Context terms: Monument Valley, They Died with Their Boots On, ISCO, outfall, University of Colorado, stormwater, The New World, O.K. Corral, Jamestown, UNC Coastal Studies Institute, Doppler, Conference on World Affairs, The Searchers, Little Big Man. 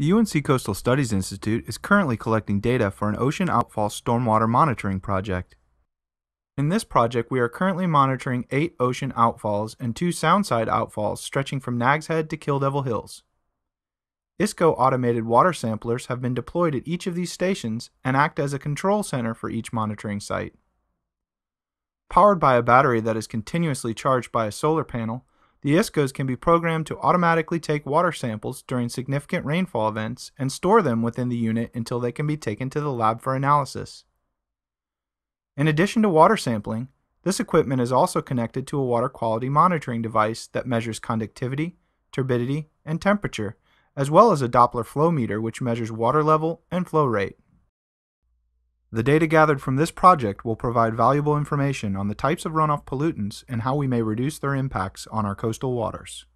The UNC Coastal Studies Institute is currently collecting data for an ocean outfall stormwater monitoring project. In this project, we are currently monitoring 8 ocean outfalls and 2 soundside outfalls stretching from Nags Head to Kill Devil Hills. ISCO automated water samplers have been deployed at each of these stations and act as a control center for each monitoring site. Powered by a battery that is continuously charged by a solar panel, the ISCOs can be programmed to automatically take water samples during significant rainfall events and store them within the unit until they can be taken to the lab for analysis. In addition to water sampling, this equipment is also connected to a water quality monitoring device that measures conductivity, turbidity, and temperature, as well as a Doppler flow meter which measures water level and flow rate. The data gathered from this project will provide valuable information on the types of runoff pollutants and how we may reduce their impacts on our coastal waters.